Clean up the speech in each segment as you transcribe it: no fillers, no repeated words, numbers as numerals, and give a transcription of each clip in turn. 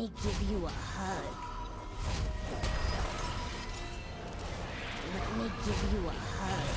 me give you a hug. Let me give you a hug.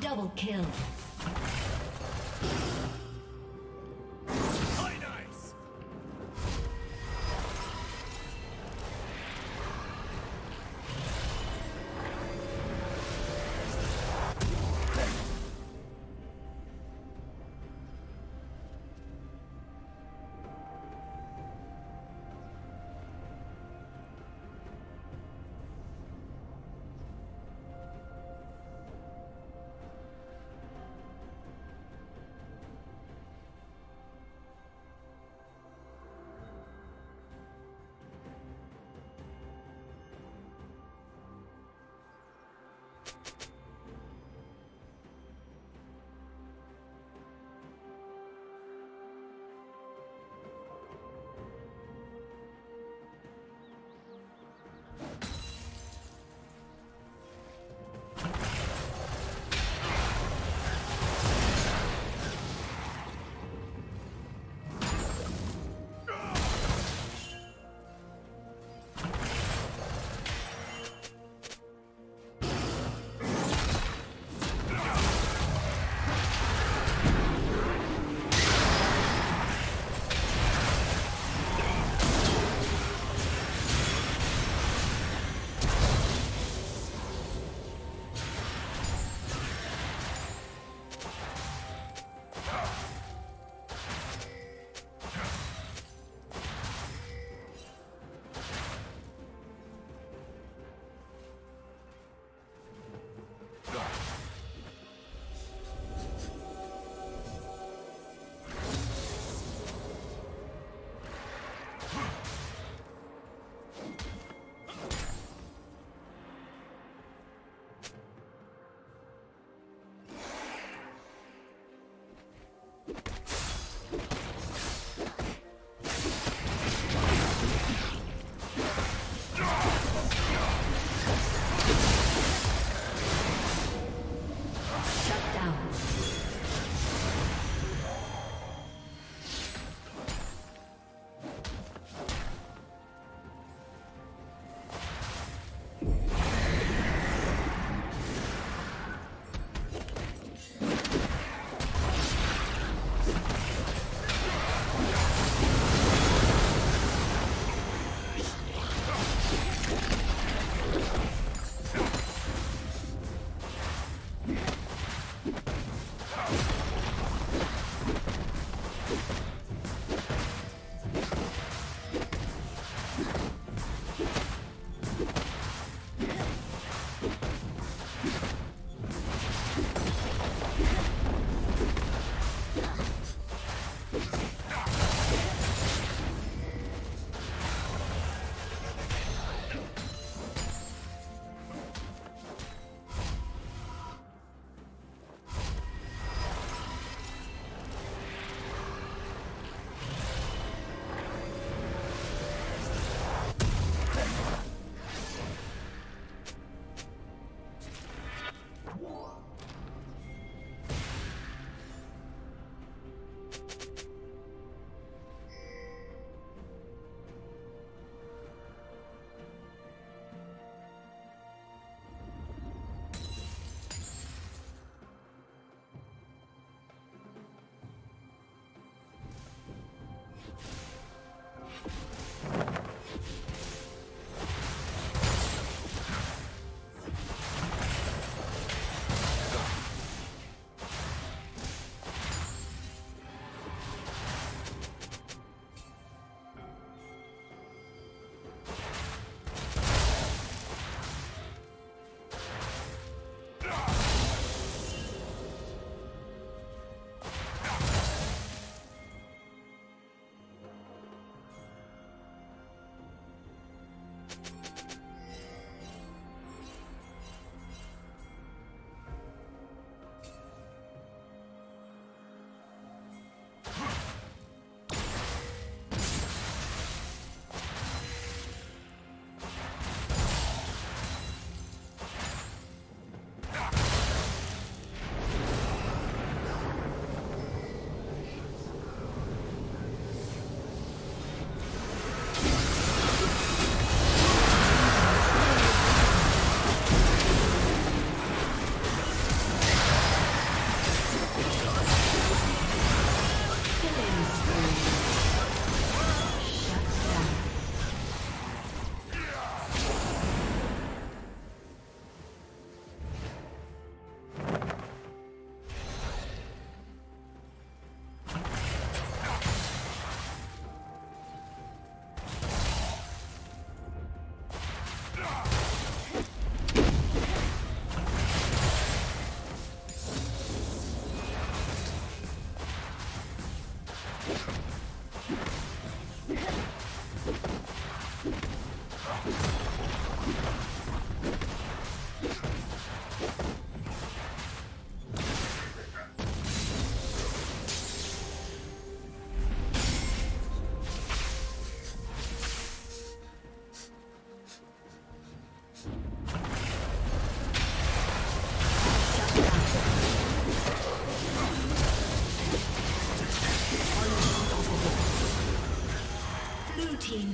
Double kill.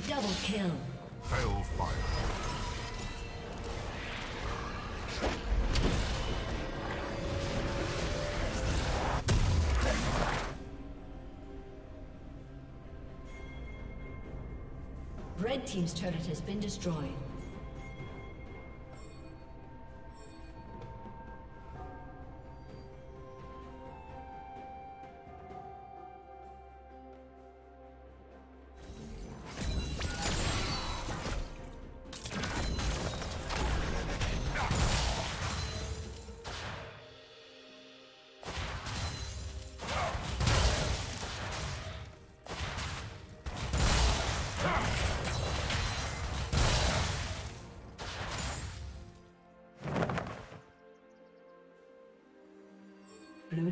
Double kill. Red team's turret has been destroyed. Blue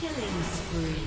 Killing spree.